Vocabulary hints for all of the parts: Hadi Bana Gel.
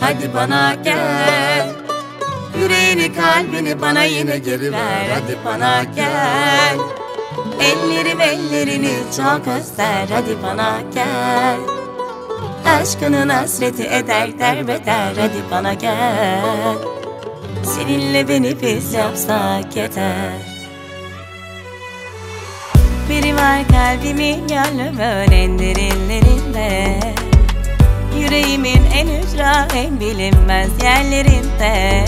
hadi bana gel. Yüreğini kalbini bana yine geri ver, hadi bana gel. Ellerim ellerini çok özler, hadi bana gel. Aşkının hasreti eder derbeder, hadi bana gel. Seninle beni biz yapsak yeter. Biri var kalbimin gönlümün en derinlerinde, yüreğimin en ücra en bilinmez yerlerinde.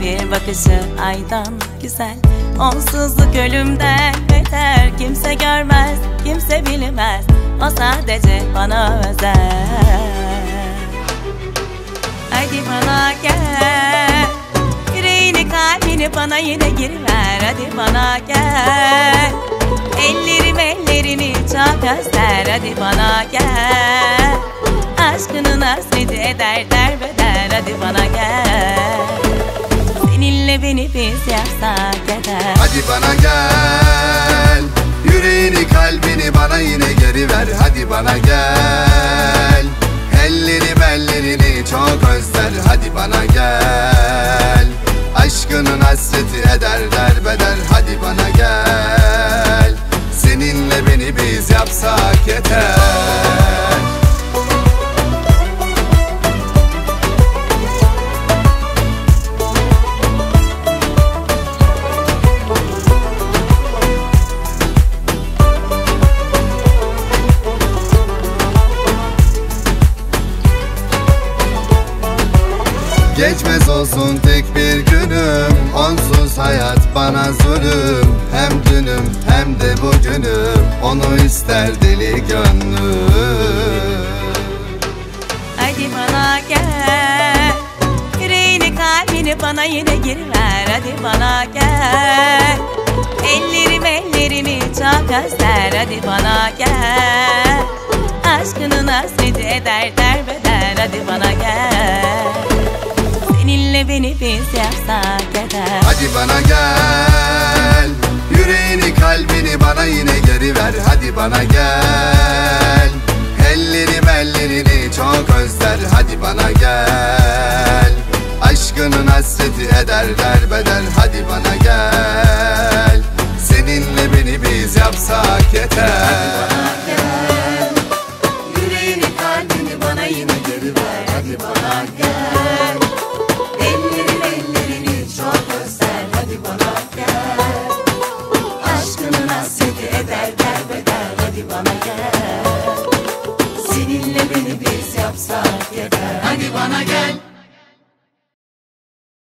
Bir bakışı aydan güzel, onsuzluk ölümden beter. Kimse görmez, kimse bilmez, o sadece bana özel. Hadi bana gel, yüreğini kalbini bana yine giriver, hadi bana gel. Ellerim ellerini çok özler, hadi bana gel. Aşkının hasreti eder derbeder, hadi bana gel. Seninle beni biz yapsak yeter. Hadi bana gel, yüreğini kalbini bana yine geri ver, hadi bana gel. Ellerim ellerini çok özler, hadi bana gel. Aşkının hasreti eder derbeder, hadi bana gel. Seninle beni biz yapsak yeter. Geçmez olsun tek bir günüm, onsuz hayat bana zulüm. Hem dünüm hem de bugünüm, onu ister deli gönlüm. Hadi bana gel, yüreğini kalbini bana yine giriver, hadi bana gel. Ellerim ellerini çok özler, hadi bana gel. Aşkının hasreti eder derbeder, hadi bana gel. Seninle beni biz yapsak yeter. Hadi bana gel, yüreğini kalbini bana yine geri ver, hadi bana gel. Ellerim ellerini çok özler, hadi bana gel. Aşkının hasreti eder derbeder, hadi bana gel. Seninle beni biz yapsak yeter. Hadi bana gel, yüreğini kalbini bana yine geri ver, hadi bana gel.